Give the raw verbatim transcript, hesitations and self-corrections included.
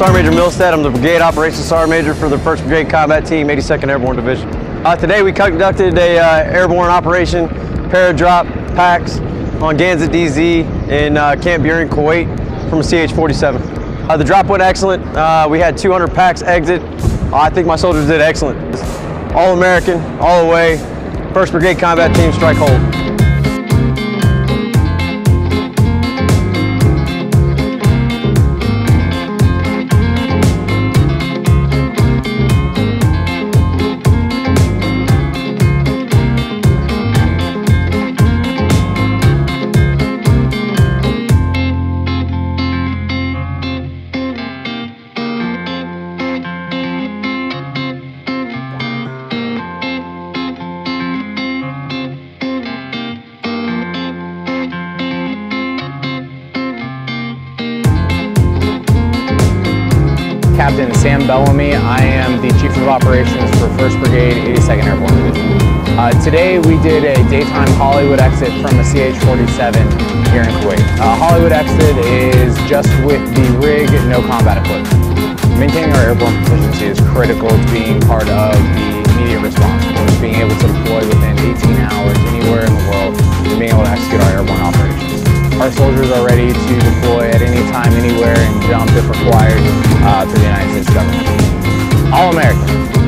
Sergeant Major Milstead. I'm the Brigade Operations Sergeant Major for the first Brigade Combat Team, eighty-second Airborne Division. Uh, today we conducted a uh, airborne operation, paradrop packs on Gansett D Z in uh, Camp Behuring, Kuwait, from a C H forty-seven. Uh, the drop went excellent. Uh, we had two hundred packs exit. Uh, I think my soldiers did excellent. All American, all the way. first Brigade Combat Team, strike hold. Captain Sam Bellamy. I am the Chief of Operations for first Brigade, eighty-second Airborne Division. Uh, today we did a daytime Hollywood exit from a C H forty-seven here in Kuwait. Uh, Hollywood exit is just with the rig, no combat equipment. Maintaining our airborne proficiency is critical to being part of the immediate response, being able to deploy within eighteen hours anywhere in the world, and being able to execute our airborne operations. Our soldiers are ready to deploy at any time, anywhere, and jump if required uh, to the United States government. All American.